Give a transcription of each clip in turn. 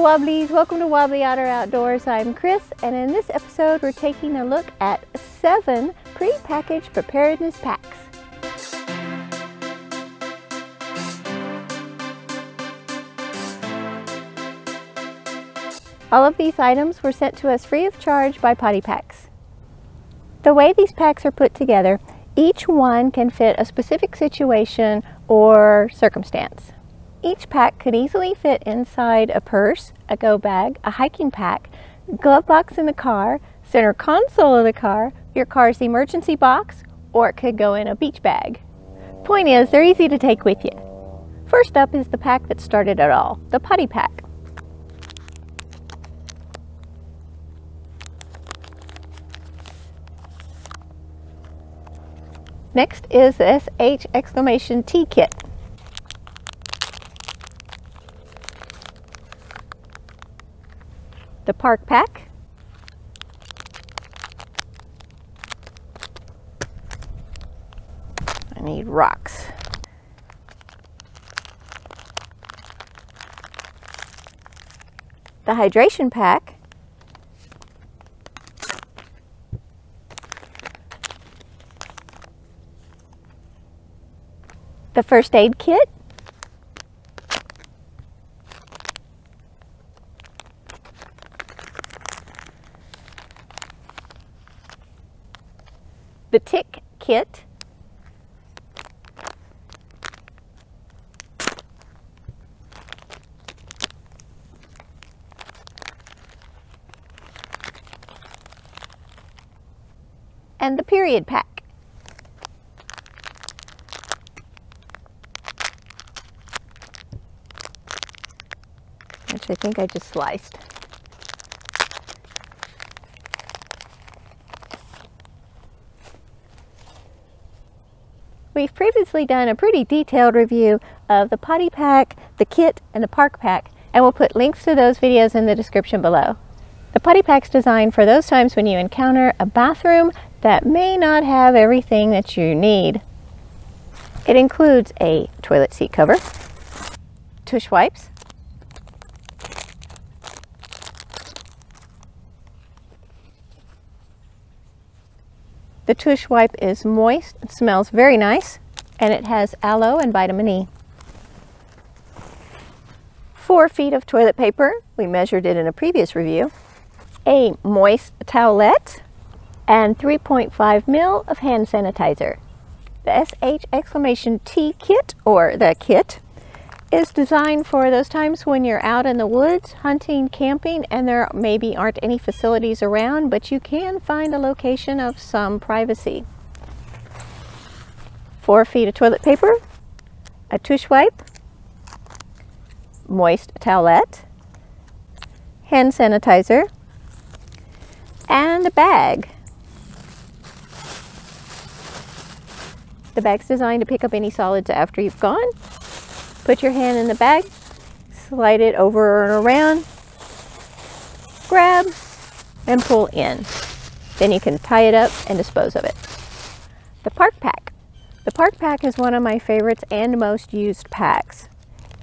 Wobblies, welcome to Wobbly Otter Outdoors. I'm Chris, and in this episode we're taking a look at 7 pre-packaged preparedness packs. All of these items were sent to us free of charge by Potty Packs. The way these packs are put together, each one can fit a specific situation or circumstance. Each pack could easily fit inside a purse, a go bag, a hiking pack, glove box in the car, center console of the car, your car's emergency box, or it could go in a beach bag. Point is, they're easy to take with you. First up is the pack that started it all, the Potty Pack. Next is the SH!T Kit. The Park Pack, I need rocks, the Hydration Pack, the First Aid Kit, the Tick Kit, and the Period Pack. Which I think I just sliced. We've previously done a pretty detailed review of the Potty Pack, the Kit, and the Park Pack, and we'll put links to those videos in the description below. The Potty Pack's designed for those times when you encounter a bathroom that may not have everything that you need. It includes a toilet seat cover, tush wipes, the tush wipe is moist, it smells very nice, and it has aloe and vitamin E. 4 feet of toilet paper, we measured it in a previous review, a moist towelette, and 3.5 ml of hand sanitizer. The SH!T Kit, or the Kit, is designed for those times when you're out in the woods, hunting, camping, and there maybe aren't any facilities around, but you can find a location of some privacy. 4 feet of toilet paper, a tush wipe, moist towelette, hand sanitizer, and a bag. The bag's designed to pick up any solids after you've gone. Put your hand in the bag, slide it over and around, grab, and pull in. Then you can tie it up and dispose of it. The Park Pack. The Park Pack is one of my favorites and most used packs.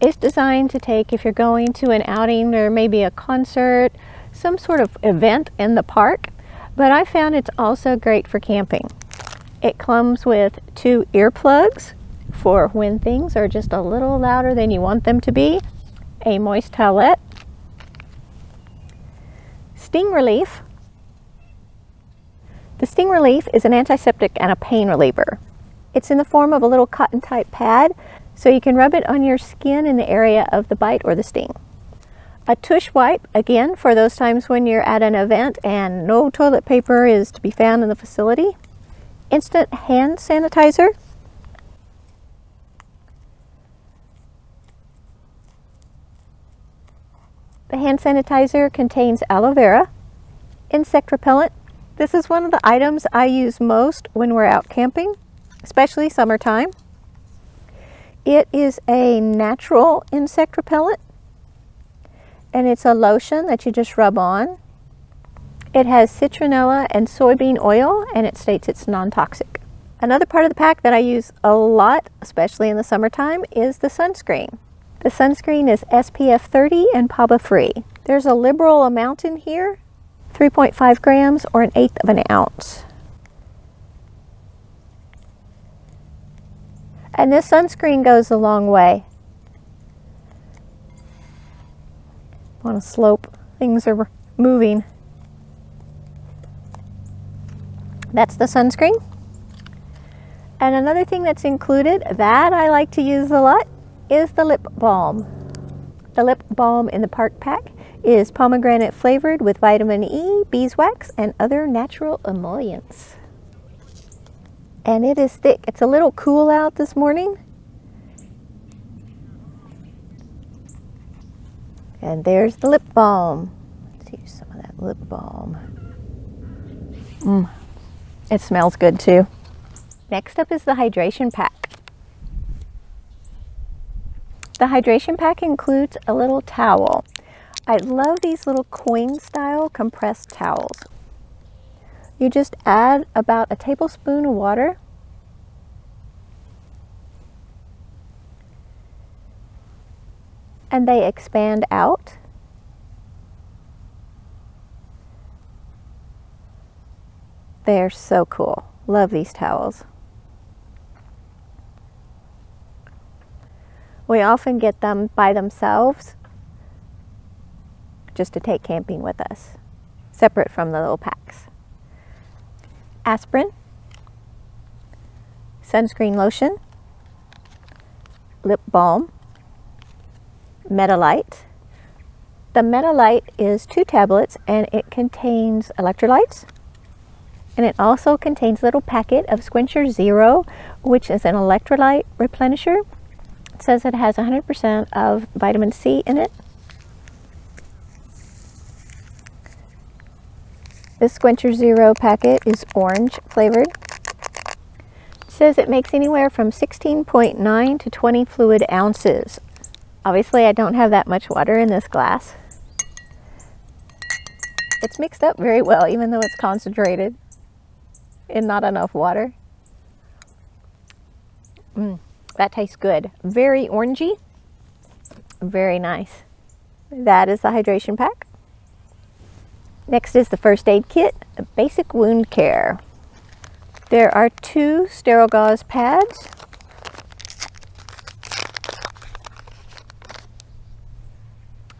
It's designed to take if you're going to an outing or maybe a concert, some sort of event in the park, but I found it's also great for camping. It comes with 2 earplugs, for when things are just a little louder than you want them to be, a moist towelette, sting relief. The sting relief is an antiseptic and a pain reliever. It's in the form of a little cotton type pad, so you can rub it on your skin in the area of the bite or the sting. A tush wipe, again, for those times when you're at an event and no toilet paper is to be found in the facility. Instant hand sanitizer. The hand sanitizer contains aloe vera, insect repellent. This is one of the items I use most when we're out camping, especially summertime. It is a natural insect repellent, and it's a lotion that you just rub on. It has citronella and soybean oil, and it states it's non-toxic. Another part of the pack that I use a lot, especially in the summertime, is the sunscreen. The sunscreen is SPF 30 and PABA free. There's a liberal amount in here, 3.5 grams or 1/8 of an ounce. And this sunscreen goes a long way. I'm on a slope, things are moving. That's the sunscreen. And another thing that's included that I like to use a lot is the lip balm. The lip balm in the Park Pack is pomegranate flavored with vitamin E, beeswax, and other natural emollients. And it is thick. It's a little cool out this morning. And there's the lip balm. Let's use some of that lip balm. It smells good too. Next up is the hydration pack. The hydration pack includes a little towel. I love these little coin style compressed towels. You just add about a tablespoon of water and they expand out. They're so cool. Love these towels. We often get them by themselves just to take camping with us, separate from the little packs. Aspirin, sunscreen lotion, lip balm, Metalite. The Metalite is 2 tablets and it contains electrolytes, and it also contains a little packet of Squincher Zero, which is an electrolyte replenisher. It says it has 100% of vitamin C in it. This Squincher Zero packet is orange flavored. It says it makes anywhere from 16.9 to 20 fluid ounces. Obviously, I don't have that much water in this glass. It's mixed up very well, even though it's concentrated in not enough water. That tastes good. Very orangey. Very nice. That is the hydration pack. Next is the first aid kit, basic wound care. There are 2 sterile gauze pads.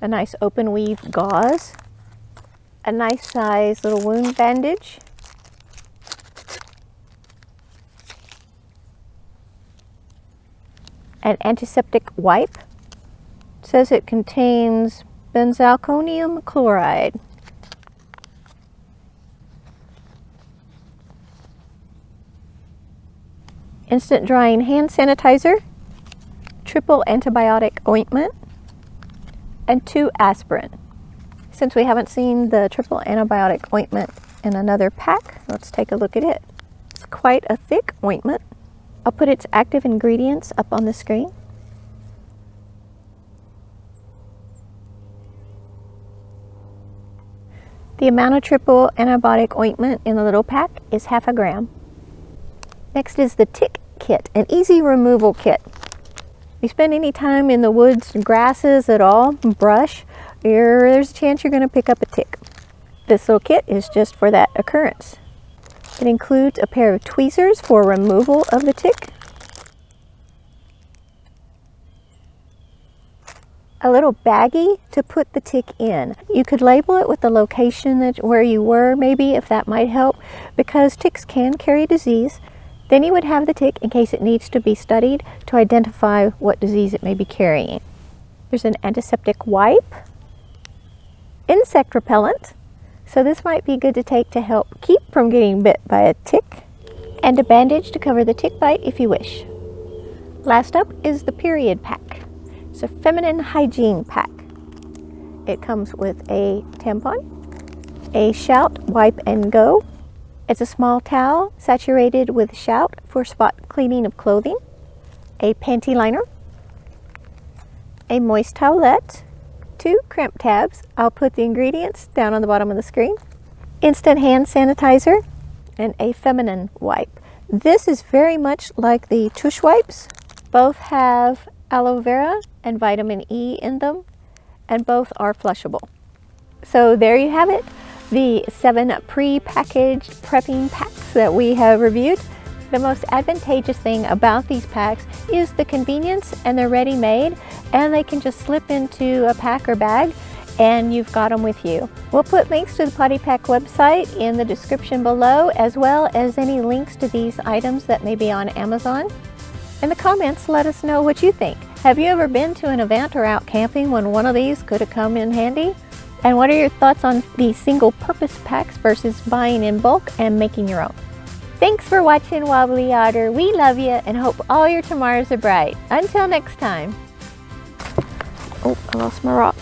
A nice open weave gauze. A nice size little wound bandage. An antiseptic wipe. It says it contains benzalkonium chloride. Instant drying hand sanitizer, triple antibiotic ointment, and 2 aspirin. Since we haven't seen the triple antibiotic ointment in another pack, let's take a look at it. It's quite a thick ointment. I'll put its active ingredients up on the screen. The amount of triple antibiotic ointment in the little pack is 1/2 gram. Next is the tick kit, an easy removal kit. If you spend any time in the woods, grasses at all, brush, there's a chance you're going to pick up a tick. This little kit is just for that occurrence. It includes a pair of tweezers for removal of the tick, a little baggie to put the tick in. You could label it with the location where you were, maybe, if that might help, because ticks can carry disease. Then you would have the tick in case it needs to be studied to identify what disease it may be carrying. There's an antiseptic wipe, insect repellent, so this might be good to take to help keep from getting bit by a tick, and a bandage to cover the tick bite if you wish. Last up is the period pack. It's a feminine hygiene pack. It comes with a tampon, a Shout wipe and go. It's a small towel saturated with Shout for spot cleaning of clothing, a panty liner, a moist towelette, 2 crimp tabs. I'll put the ingredients down on the bottom of the screen. Instant hand sanitizer and a feminine wipe. This is very much like the tush wipes. Both have aloe vera and vitamin E in them, and both are flushable. So there you have it, the 7 pre-packaged prepping packs that we have reviewed. The most advantageous thing about these packs is the convenience, and they're ready-made, and they can just slip into a pack or bag and you've got them with you. We'll put links to the Potty Pack website in the description below, as well as any links to these items that may be on Amazon. In the comments, let us know what you think. Have you ever been to an event or out camping when one of these could have come in handy? And what are your thoughts on the single-purpose packs versus buying in bulk and making your own? Thanks for watching, Wobbly Otter. We love you and hope all your tomorrows are bright. Until next time. Oh, I lost my rock.